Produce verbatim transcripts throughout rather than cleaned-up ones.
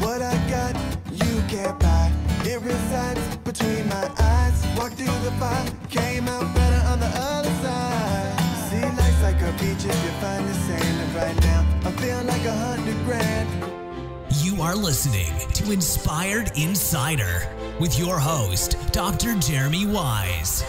What I got, you can't buy. It resides between my eyes. Walked through the fire, came out better on the other side. See, life's like a beach if you find the sailing right now. I feel like a hundred grand. You are listening to Inspired Insider with your host, Doctor Jeremy Weisz.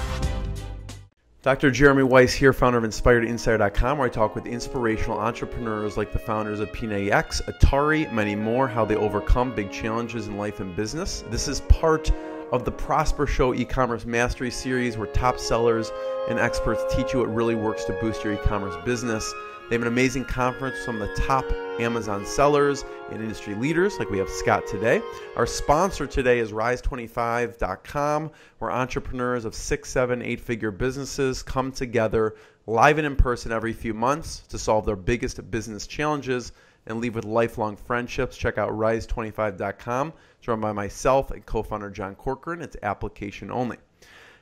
Doctor Jeremy Weisz here, founder of Inspired Insider dot com, where I talk with inspirational entrepreneurs like the founders of P N A X, Atari, many more, how they overcome big challenges in life and business. This is part of the Prosper Show e-commerce mastery series, where top sellers and experts teach you what really works to boost your e-commerce business. They have an amazing conference from the top Amazon sellers and industry leaders, like we have Scott today. Our sponsor today is Rise twenty-five dot com, where entrepreneurs of six, seven, eight-figure businesses come together live and in person every few months to solve their biggest business challenges and leave with lifelong friendships. Check out Rise twenty-five dot com. It's run by myself and co-founder John Corcoran. It's application only.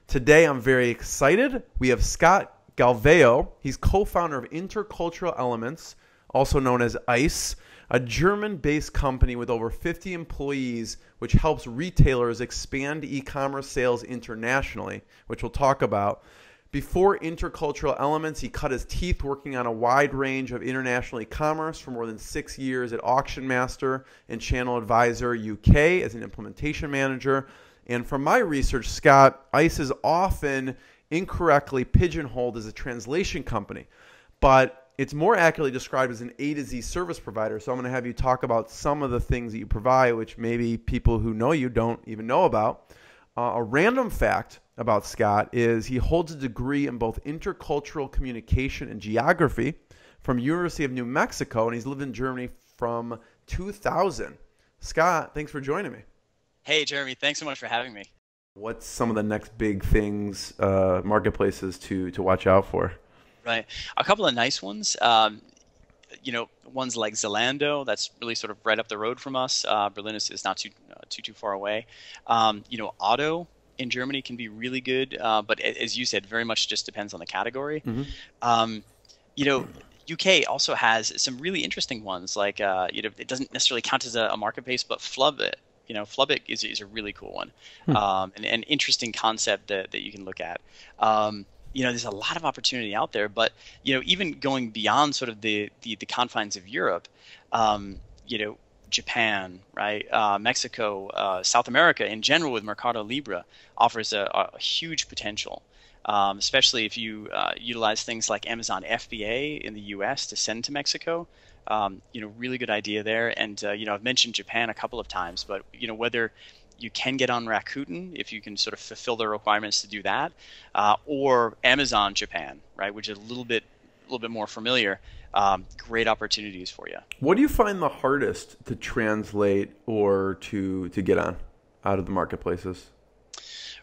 Today, I'm very excited. We have Scott Galvao. He's co-founder of Intercultural Elements, also known as ICE, a German-based company with over fifty employees, which helps retailers expand e-commerce sales internationally, which we'll talk about. Before Intercultural Elements, he cut his teeth working on a wide range of international e-commerce for more than six years at Auctionmaster and Channel Advisor U K as an implementation manager. And from my research, Scott, ICE is often incorrectly pigeonholed as a translation company, but it's more accurately described as an A to Z service provider. So I'm going to have you talk about some of the things that you provide, which maybe people who know you don't even know about. Uh, a random fact about Scott is he holds a degree in both intercultural communication and geography from University of New Mexico, and he's lived in Germany from two thousand. Scott, thanks for joining me. Hey, Jeremy. Thanks so much for having me. What's some of the next big things, uh, marketplaces to, to watch out for? Right. A couple of nice ones. Um, you know, ones like Zalando, that's really sort of right up the road from us. Uh, Berlin is, is not too, uh, too, too far away. Um, you know, auto in Germany can be really good, uh, but as you said, very much just depends on the category. Mm-hmm. um, you know, U K also has some really interesting ones, like, uh, you know, it doesn't necessarily count as a, a marketplace, but Flubbit. You know, Flubbit is, is a really cool one, hmm. um, and an interesting concept that, that you can look at. Um, You know, there's a lot of opportunity out there, but, you know, even going beyond sort of the, the, the confines of Europe, um, you know, Japan, right, uh, Mexico, uh, South America in general with Mercado Libre offers a, a huge potential, um, especially if you uh, utilize things like Amazon F B A in the U S to send to Mexico. Um, you know, really good idea there. And, uh, you know, I've mentioned Japan a couple of times, but, you know, whether you can get on Rakuten if you can sort of fulfill the requirements to do that, uh, or Amazon Japan, right, which is a little bit, a little bit more familiar. Um, great opportunities for you. What do you find the hardest to translate or to to get on out of the marketplaces?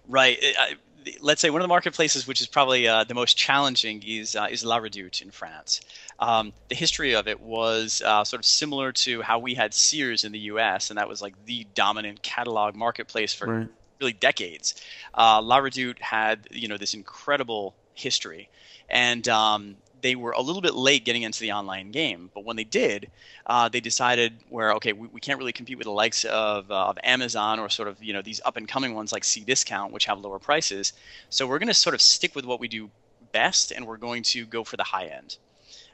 Right. I, let's say one of the marketplaces which is probably uh, the most challenging is uh, is La Redoute in France. Um, the history of it was uh, sort of similar to how we had Sears in the U S, and that was like the dominant catalog marketplace for right. really decades. Uh, La Redoute had, you know, this incredible history, and um, they were a little bit late getting into the online game. But when they did, uh, they decided where, okay, we, we can't really compete with the likes of, uh, of Amazon or sort of, you know, these up and coming ones like C Discount, which have lower prices. So we're going to sort of stick with what we do best, and we're going to go for the high end.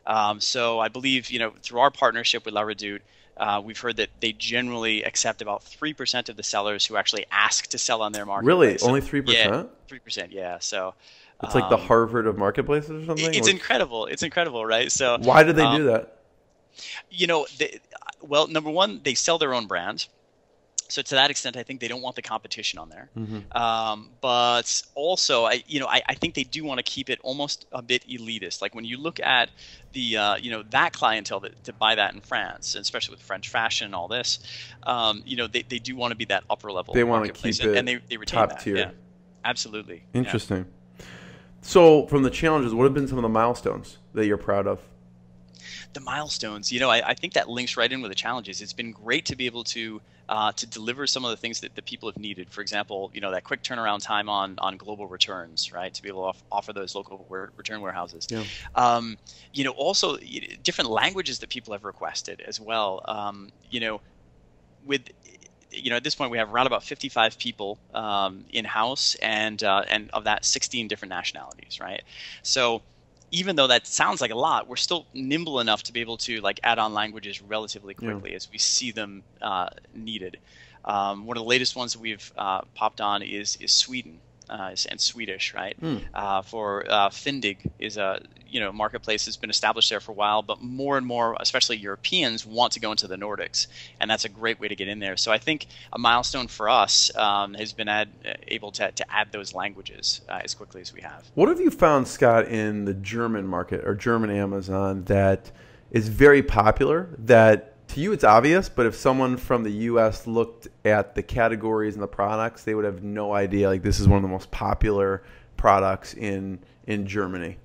Um, so I believe, you know, through our partnership with La Redoute, uh, we've heard that they generally accept about three percent of the sellers who actually ask to sell on their market. Really? So, only three percent? Yeah, three percent, yeah. So it's like the Harvard of marketplaces or something? It's incredible. It's incredible, right? So why do they um, do that? You know, they, well, number one, they sell their own brand. So to that extent, I think they don't want the competition on there. Mm-hmm. um, but also, I, you know, I, I think they do want to keep it almost a bit elitist. Like when you look at the, uh, you know, that clientele that, to buy that in France, and especially with French fashion and all this, um, you know, they, they do want to be that upper level. They want to keep and, it and they, they retain top that. Tier. Yeah, absolutely. Interesting. Yeah. So from the challenges, what have been some of the milestones that you're proud of? The milestones, you know, I, I think that links right in with the challenges. It's been great to be able to uh, to deliver some of the things that the people have needed. For example, you know, that quick turnaround time on on global returns, right? To be able to off offer those local return warehouses. Yeah. Um, you know, also different languages that people have requested as well. Um, you know, with, you know, at this point we have around about fifty-five people um, in-house, and uh, and of that, sixteen different nationalities, right? So even though that sounds like a lot, we're still nimble enough to be able to like add on languages relatively quickly yeah. as we see them uh, needed. Um, one of the latest ones that we've uh, popped on is is Sweden. Uh, and Swedish, right? Mm. Uh, for uh, Findig is a you know marketplace that's been established there for a while, but more and more, especially Europeans, want to go into the Nordics, and that's a great way to get in there. So I think a milestone for us um, has been ad able to to add those languages uh, as quickly as we have. What have you found, Scott, in the German market or German Amazon that is very popular? That to you it's obvious, but if someone from the U S looked at the categories and the products, they would have no idea, like, this is one of the most popular products in in Germany.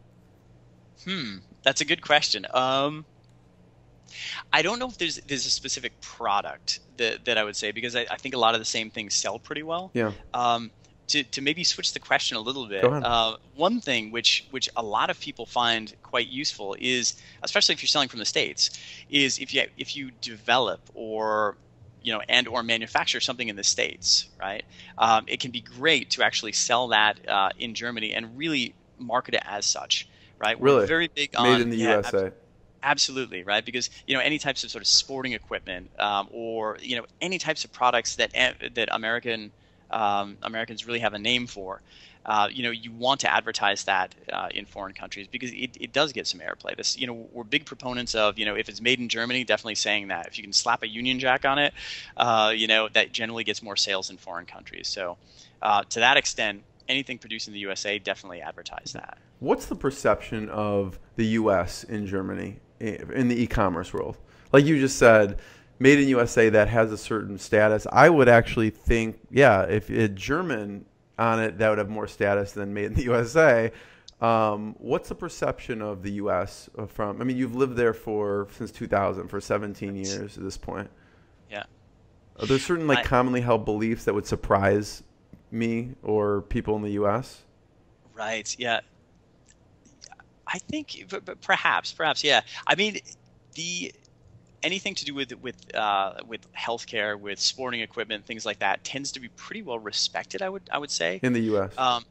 Hmm, that's a good question. Um, I don't know if there's there's a specific product that, that I would say, because I, I think a lot of the same things sell pretty well. Yeah. Um, to, to maybe switch the question a little bit, uh, one thing which which a lot of people find quite useful is, especially if you're selling from the States, is if you if you develop or you know and or manufacture something in the States, right? Um, it can be great to actually sell that uh, in Germany and really market it as such, right? Really, we're very big on made in the yeah, U S A. Absolutely, right? Because you know any types of sort of sporting equipment um, or you know any types of products that that American Um, Americans really have a name for. Uh, you know, you want to advertise that uh, in foreign countries because it, it does get some airplay. This, you know, we're big proponents of, you know, if it's made in Germany, definitely saying that. If you can slap a Union Jack on it, uh, you know, that generally gets more sales in foreign countries. So uh, to that extent, anything produced in the U S A, definitely advertise that. What's the perception of the U S in Germany in the e-commerce world? Like you just said, made in U S A, that has a certain status. I would actually think, yeah, if it German on it, that would have more status than made in the U S A. Um, what's the perception of the U S from, I mean, you've lived there for, since two thousand, for seventeen years at this point. Yeah. Are there certain like I, commonly held beliefs that would surprise me or people in the U S? Right, yeah. I think, but, but perhaps, perhaps, yeah. I mean, the... anything to do with with uh, with healthcare, with sporting equipment, things like that, tends to be pretty well respected. I would I would say in the U S. Um,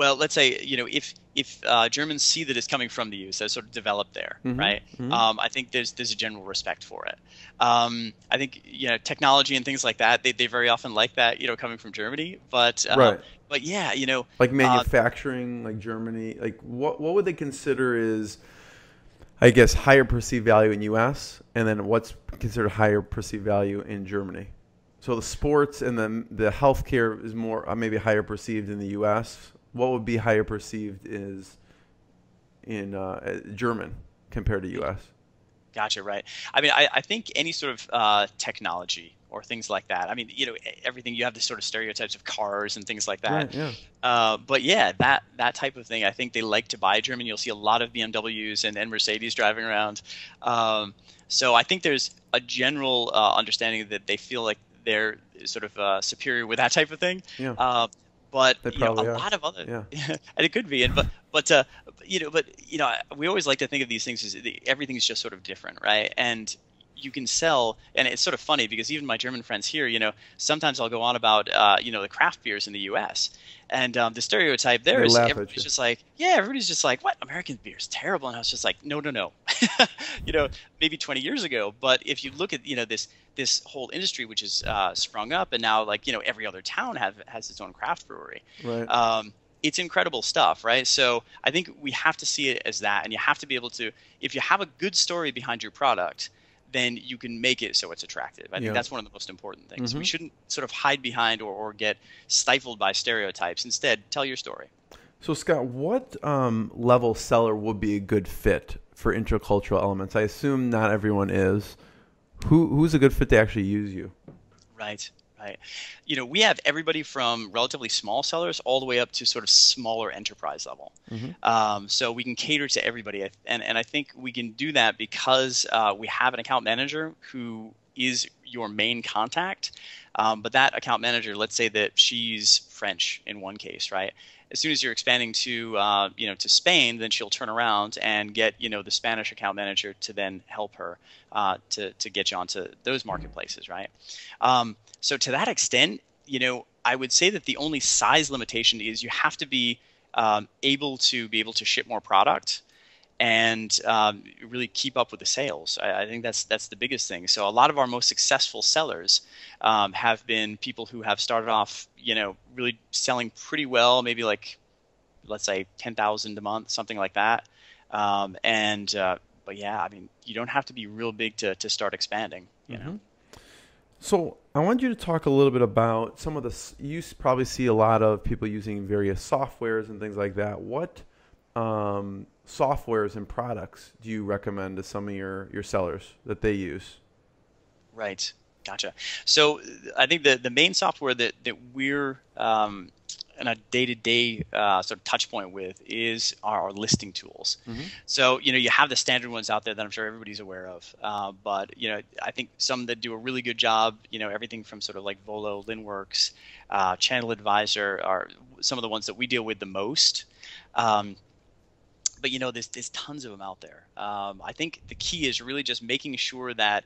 well, let's say you know if if uh, Germans see that it's coming from the U S, so it's sort of developed there, mm-hmm, right? Mm-hmm. Um, I think there's there's a general respect for it. Um, I think you know technology and things like that, they they very often like that you know coming from Germany, but uh, right. But yeah, you know, like manufacturing, uh, like Germany, like what what would they consider is, I guess, higher perceived value in U S and then what's considered higher perceived value in Germany. So the sports and the the healthcare is more uh, maybe higher perceived in the U S. What would be higher perceived is in uh, German compared to U S. Gotcha, right. I mean, I, I think any sort of uh, technology or things like that. I mean, you know, everything, you have this sort of stereotypes of cars and things like that. Yeah, yeah. Uh, but yeah, that that type of thing, I think they like to buy German. You'll see a lot of B M Ws and, and Mercedes driving around. Um, so I think there's a general uh, understanding that they feel like they're sort of uh, superior with that type of thing. Yeah. Uh, but you know, a are. lot of other, yeah. And it could be, and but but uh, you know, but you know, we always like to think of these things as the, everything's just sort of different, right? And you can sell, and it's sort of funny because even my German friends here, you know, sometimes I'll go on about, uh, you know, the craft beers in the U S and um, the stereotype there they is everybody's just like, yeah, everybody's just like, what, American beer is terrible, and I was just like, no, no, no, you know, maybe twenty years ago, but if you look at, you know, this this whole industry which has uh, sprung up, and now like, you know, every other town have has its own craft brewery. Right. Um, it's incredible stuff, right? So I think we have to see it as that, and you have to be able to, if you have a good story behind your product, then you can make it so it's attractive. I yeah. think that's one of the most important things. Mm-hmm. We shouldn't sort of hide behind or, or get stifled by stereotypes. Instead, tell your story. So Scott, what um, level seller would be a good fit for Intercultural Elements? I assume not everyone is. Who, who's a good fit to actually use you? Right. Right. You know, we have everybody from relatively small sellers all the way up to sort of smaller enterprise level. Mm-hmm. Um, so we can cater to everybody. And, and I think we can do that because uh, we have an account manager who is your main contact. Um, but that account manager, let's say that she's French in one case, right? As soon as you're expanding to, uh, you know, to Spain, then she'll turn around and get, you know, the Spanish account manager to then help her uh, to, to get you onto those marketplaces, right? Um, so to that extent, you know, I would say that the only size limitation is you have to be um, able to be able to ship more product and um, really keep up with the sales. I, I think that's that's the biggest thing. So a lot of our most successful sellers um, have been people who have started off, you know, really selling pretty well, maybe like, let's say ten thousand a month, something like that. Um, and uh, but yeah, I mean, you don't have to be real big to to start expanding, you mm-hmm. know. So I want you to talk a little bit about some of the, you probably see a lot of people using various softwares and things like that. What um, softwares and products do you recommend to some of your, your sellers that they use? Right. Gotcha. So I think the, the main software that, that we're um, in a day-to-day uh, sort of touch point with is our, our listing tools. Mm-hmm. So, you know, you have the standard ones out there that I'm sure everybody's aware of. Uh, but, you know, I think some that do a really good job, you know, everything from sort of like Volo, Linworks, uh, Channel Advisor are some of the ones that we deal with the most. Um, but, you know, there's, there's tons of them out there. Um, I think the key is really just making sure that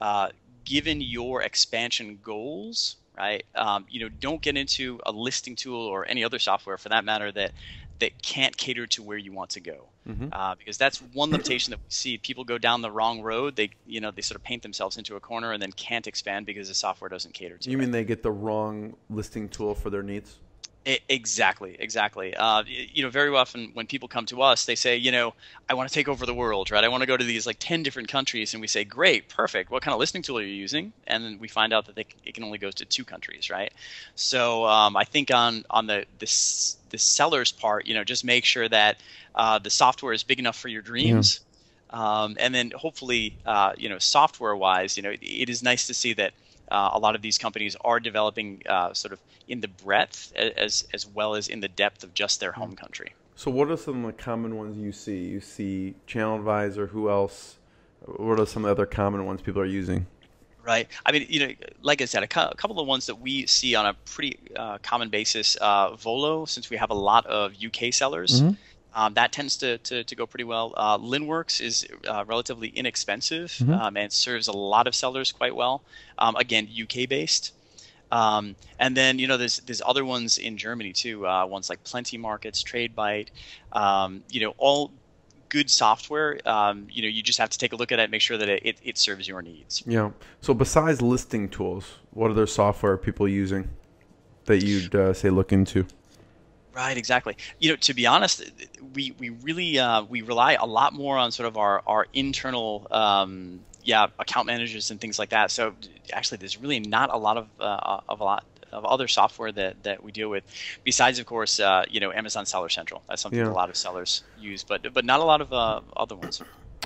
uh, given your expansion goals, right? Um, you know, don't get into a listing tool or any other software for that matter that that can't cater to where you want to go, mm-hmm. uh, because that's one limitation that we see. People go down the wrong road. They, you know, they sort of paint themselves into a corner and then can't expand because the software doesn't cater to. You it. mean they get the wrong listing tool for their needs? It, exactly, exactly. Uh, you know, very often when people come to us, they say, you know, I want to take over the world, right? I want to go to these like ten different countries, and we say, great, perfect. What kind of listing tool are you using? And then we find out that they, it can only go to two countries, right? So um, I think on on the the the seller's part, you know, just make sure that uh, the software is big enough for your dreams, yeah. um, and then hopefully, uh, you know, software-wise, you know, it, it is nice to see that. Uh, a lot of these companies are developing uh, sort of in the breadth as as well as in the depth of just their home country. So what are some of the common ones you see? You see Channel Advisor, who else? What are some of the other common ones people are using? Right. I mean, you know, like I said, a, co a couple of ones that we see on a pretty uh, common basis, uh, Volo, since we have a lot of U K sellers. Mm-hmm. Um, that tends to, to, to go pretty well. Uh, Linworks is uh, relatively inexpensive mm-hmm. um, and serves a lot of sellers quite well. Um, again, U K based. Um, and then, you know, there's, there's other ones in Germany too. Uh, ones like Plenty Markets, Trade Byte, um, you know, all good software. Um, you know, you just have to take a look at it and make sure that it, it, it serves your needs. Yeah. So besides listing tools, what other software are people using that you'd uh, say look into? Right, exactly. You know, to be honest, we we really uh, we rely a lot more on sort of our our internal um, yeah account managers and things like that. So actually, there's really not a lot of uh, of a lot of other software that that we deal with, besides of course uh, you know, Amazon Seller Central. That's something yeah. that a lot of sellers use, but but not a lot of uh, other ones.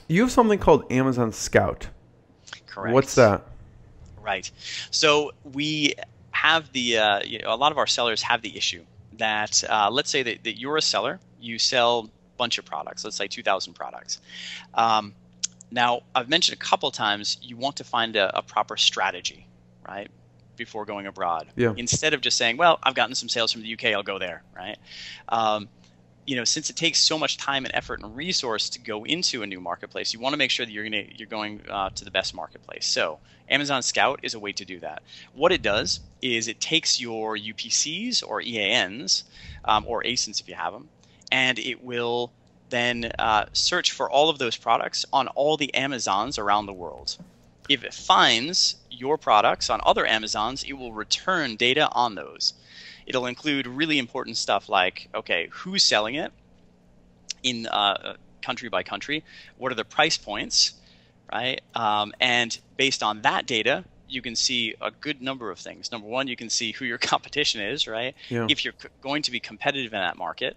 You have something called Amazon Scout. Correct. What's that? Right. So we have the uh, you know, a lot of our sellers have the issue that uh, let's say that, that you're a seller, you sell a bunch of products, let's say two thousand products. Um, now, I've mentioned a couple times you want to find a, a proper strategy, right, before going abroad. Yeah. Instead of just saying, well, I've gotten some sales from the U K, I'll go there, right? Um, you know, since it takes so much time and effort and resource to go into a new marketplace, you want to make sure that you're gonna, you're going uh, to the best marketplace. So Amazon Scout is a way to do that. What it does is it takes your U P Cs or E A Ns um, or A S I Ns if you have them, and it will then uh, search for all of those products on all the Amazons around the world. If it finds your products on other Amazons, it will return data on those. It'll include really important stuff like, okay, who's selling it in uh, country by country? What are the price points, right? Um, and based on that data, you can see a good number of things. Number one, you can see who your competition is, right? Yeah. If you're going to be competitive in that market,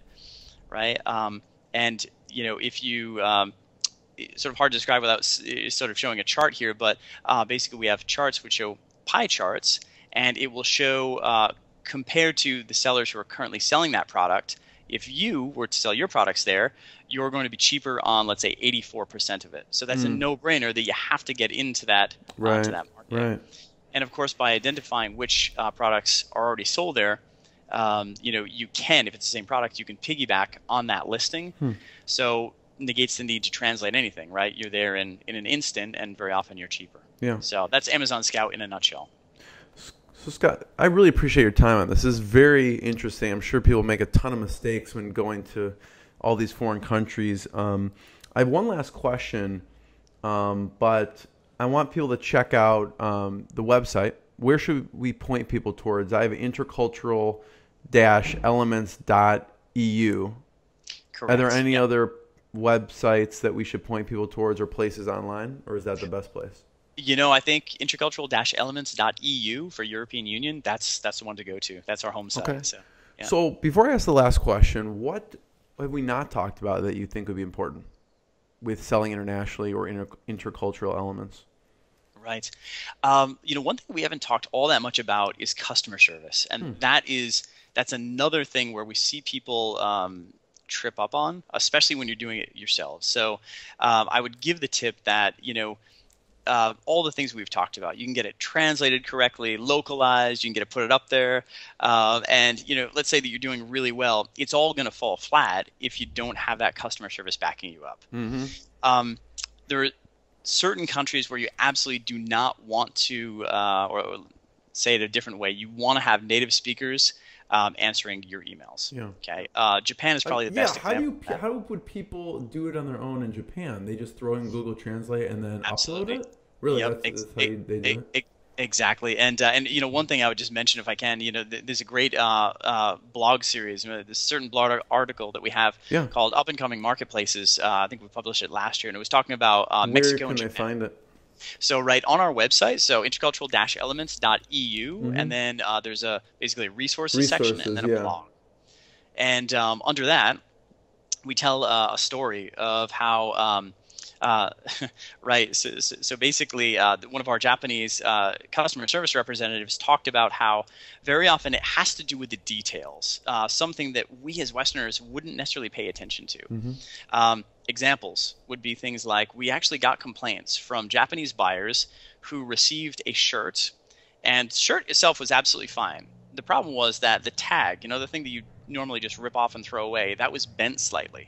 right? Um, and, you know, if you um, – it's sort of hard to describe without sort of showing a chart here, but uh, basically we have charts which show pie charts, and it will show uh, – compared to the sellers who are currently selling that product, if you were to sell your products there, you're going to be cheaper on, let's say, eighty-four percent of it. So that's mm. a no-brainer that you have to get into that, right. uh, to that market. market. Right. And of course, by identifying which uh, products are already sold there, um, you know, you can, if it's the same product, you can piggyback on that listing. Hmm. So negates the need to translate anything, right? You're there in, in an instant, and very often you're cheaper. Yeah. So that's Amazon Scout in a nutshell. So Scott, I really appreciate your time on this. This is very interesting. I'm sure people make a ton of mistakes when going to all these foreign countries. Um, I have one last question, um, but I want people to check out um, the website. Where should we point people towards? I have intercultural elements dot e u. Correct. Are there any yep. other websites that we should point people towards, or places online, or is that the best place? You know, I think intercultural elements dot e u for European Union, that's that's the one to go to. That's our home site. Okay. So, yeah. So before I ask the last question, what have we not talked about that you think would be important with selling internationally or inter intercultural elements? Right. Um, you know, one thing we haven't talked all that much about is customer service. And hmm. that is, that's another thing where we see people um, trip up on, especially when you're doing it yourselves. So um, I would give the tip that, you know, uh, all the things we've talked about, you can get it translated correctly, localized, you can get it, put it up there. Uh, and, you know, let's say that you're doing really well. It's all going to fall flat if you don't have that customer service backing you up. Mm-hmm. um, there are certain countries where you absolutely do not want to, uh, or, or say it a different way, you want to have native speakers um, answering your emails. Yeah. Okay. Uh, Japan is probably uh, the yeah, best how example. Do you, how would people do it on their own in Japan? They just throw in Google Translate and then Absolutely. Upload it? Really? Yep. That's, that's how it, you, they do it, it? Exactly. And, uh, and, you know, one thing I would just mention if I can, you know, th there's a great uh, uh, blog series, you know, this certain blog article that we have yeah. called Up and Coming Marketplaces. Uh, I think we published it last year, and it was talking about uh, Mexico and Japan. Where can I find it? So right on our website, so intercultural elements dot e u, mm-hmm. and then uh, there's a basically a resources, resources section and then a yeah. blog. And um, under that, we tell uh, a story of how, um, uh, right, so, so, so basically uh, one of our Japanese uh, customer service representatives talked about how very often it has to do with the details, uh, something that we as Westerners wouldn't necessarily pay attention to. Mm-hmm. um, Examples would be things like, we actually got complaints from Japanese buyers who received a shirt, and the shirt itself was absolutely fine. The problem was that the tag, you know, the thing that you normally just rip off and throw away, that was bent slightly,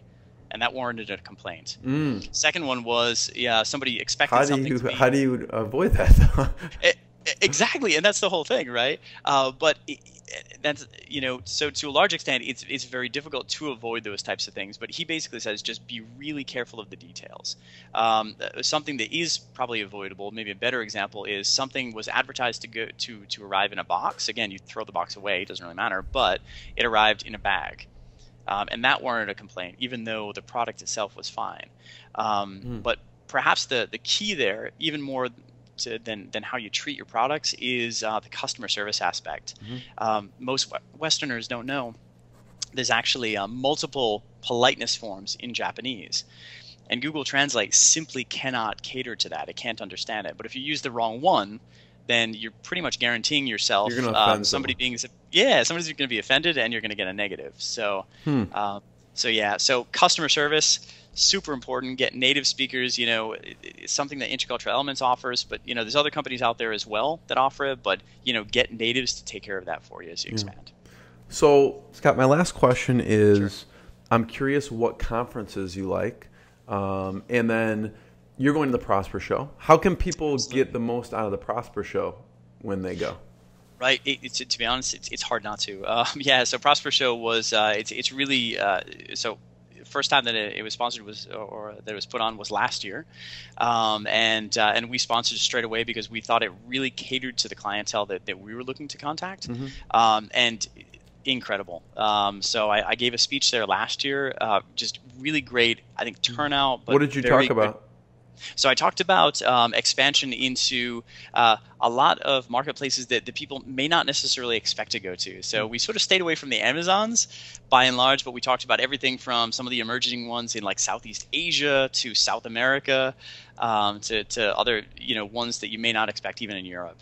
and that warranted a complaint. Mm. Second one was yeah, somebody expected how do something you, to be, How do you avoid that? it, exactly, and that's the whole thing, right? Uh, but it, that's you know so to a large extent it's it's very difficult to avoid those types of things, but he basically says just be really careful of the details. Um, something that is probably avoidable, maybe a better example, is something was advertised to go to to arrive in a box. Again, you throw the box away, it doesn't really matter, but it arrived in a bag, um, and that warranted a complaint even though the product itself was fine. Um, mm. But perhaps the the key there, even more To, than, than how you treat your products, is uh, the customer service aspect. Mm-hmm. um, most Westerners don't know there's actually uh, multiple politeness forms in Japanese, and Google Translate simply cannot cater to that. It can't understand it. But if you use the wrong one, then you're pretty much guaranteeing yourself you're gonna uh, somebody someone. being yeah somebody's going to be offended, and you're going to get a negative. So hmm. uh, so yeah so customer service, super important. Get native speakers. You know, it's something that Intercultural Elements offers, but you know, there's other companies out there as well that offer it. But you know, get natives to take care of that for you as you yeah. expand. So, Scott, my last question is: sure. I'm curious what conferences you like, um, and then you're going to the Prosper Show. How can people Absolutely. Get the most out of the Prosper Show when they go? Right. It, it's, to be honest, it's, it's hard not to. Um, yeah. So, Prosper Show was. Uh, it's it's really uh, so. First time that it was sponsored was, or that it was put on was last year, um, and uh, and we sponsored straight away because we thought it really catered to the clientele that, that we were looking to contact, mm-hmm. um, and incredible. Um, so I, I gave a speech there last year, uh, just really great. I think turnout. But what did you talk about? Good. So I talked about um, expansion into uh, a lot of marketplaces that the people may not necessarily expect to go to. So we sort of stayed away from the Amazons by and large, but we talked about everything from some of the emerging ones in like Southeast Asia to South America, um, to, to other you know ones that you may not expect even in Europe.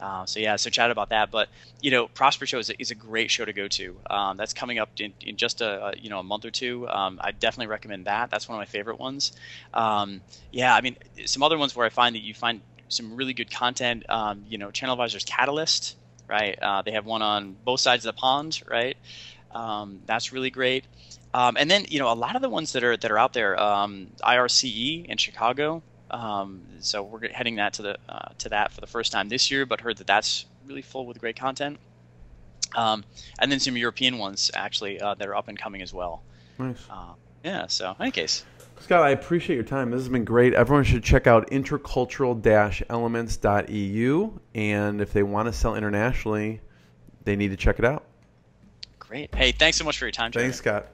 Uh, so yeah, so chat about that. But you know, Prosper Show is a, is a great show to go to. Um, that's coming up in, in just a, a you know a month or two. Um, I definitely recommend that. That's one of my favorite ones. Um, yeah, I mean, some other ones where I find that you find some really good content. Um, you know, Channel Advisor's Catalyst, right? Uh, they have one on both sides of the pond, right? Um, that's really great. Um, and then, you know, a lot of the ones that are that are out there, um, I R C E in Chicago. Um, so we're heading that to the uh, to that for the first time this year, but heard that that's really full with great content. Um, and then some European ones actually uh, that are up and coming as well. Nice. Uh, yeah. So, in any case. Scott, I appreciate your time. This has been great. Everyone should check out intercultural elements dot e u, and if they want to sell internationally, they need to check it out. Great. Hey, thanks so much for your time, Jeremy. Thanks, Scott.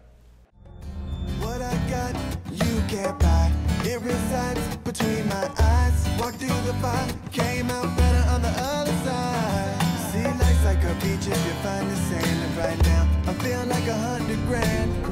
What I got, you can't buy. It resides between my eyes. Walked through the fire, came out better on the other side. See, life's like a beach if you find the sand. And right now, I feel like a hundred grand.